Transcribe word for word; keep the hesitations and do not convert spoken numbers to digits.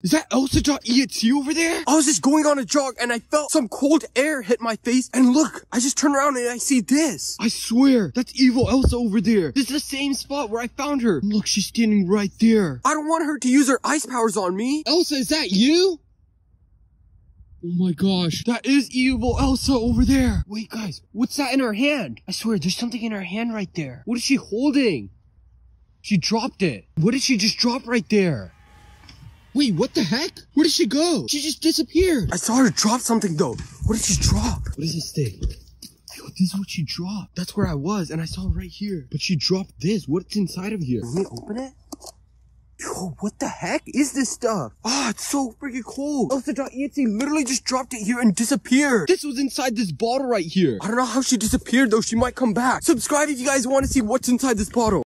Is that Elsa dot E X E over there? I was just going on a jog and I felt some cold air hit my face and look, I just turned around and I see this. I swear, that's evil Elsa over there. This is the same spot where I found her. And look, she's standing right there. I don't want her to use her ice powers on me. Elsa, is that you? Oh my gosh, that is evil Elsa over there. Wait guys, what's that in her hand? I swear, there's something in her hand right there. What is she holding? She dropped it. What did she just drop right there? Wait, what the heck? Where did she go? She just disappeared. I saw her drop something though. What did she drop? What is this thing? Hey, this is what she dropped. That's where I was and I saw it right here. But she dropped this. What's inside of here? Can we open it? Yo, what the heck is this stuff? Ah, oh, it's so freaking cold. Elsa dot E X E literally just dropped it here and disappeared. This was inside this bottle right here. I don't know how she disappeared though. She might come back. Subscribe if you guys want to see what's inside this bottle.